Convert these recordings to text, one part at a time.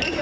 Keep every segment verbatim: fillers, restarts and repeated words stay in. よん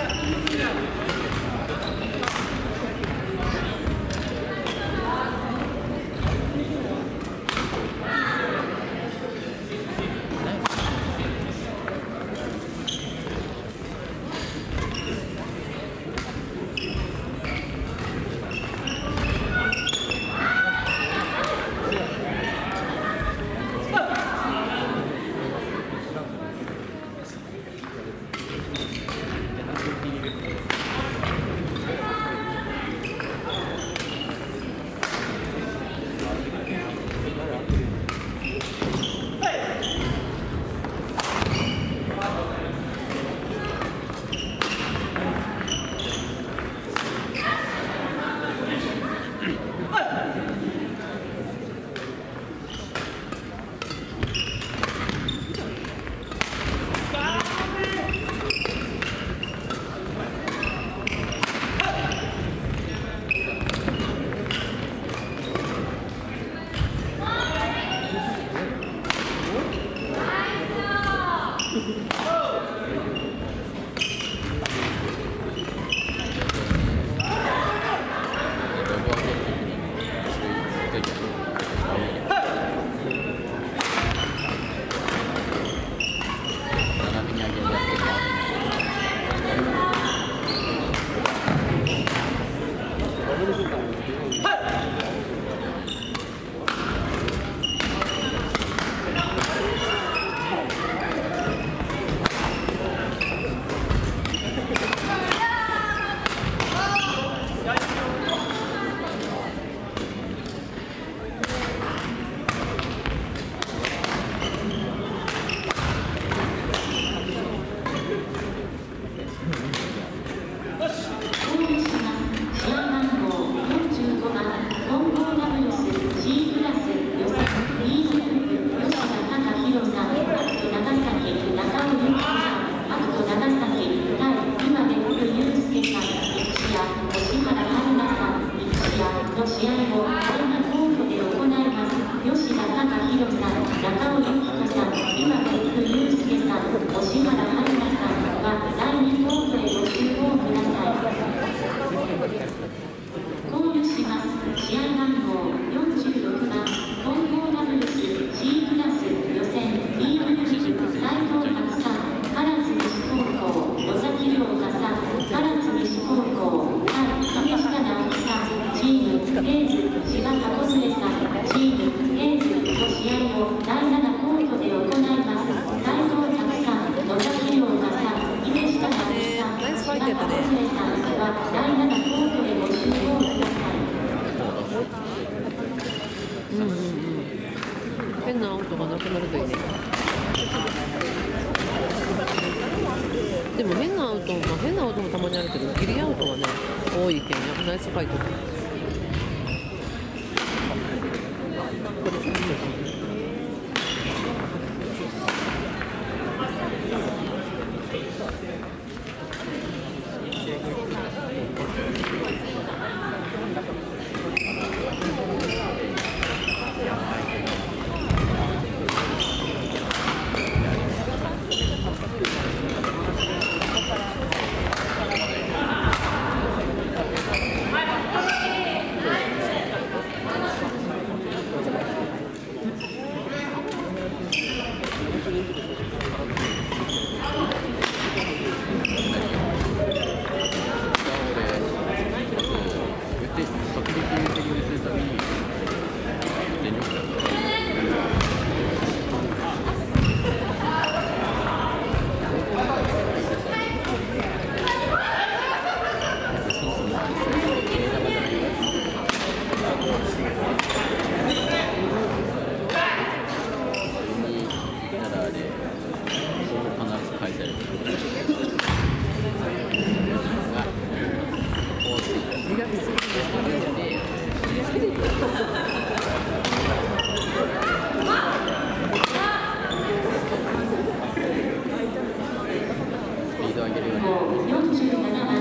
じゅうななばん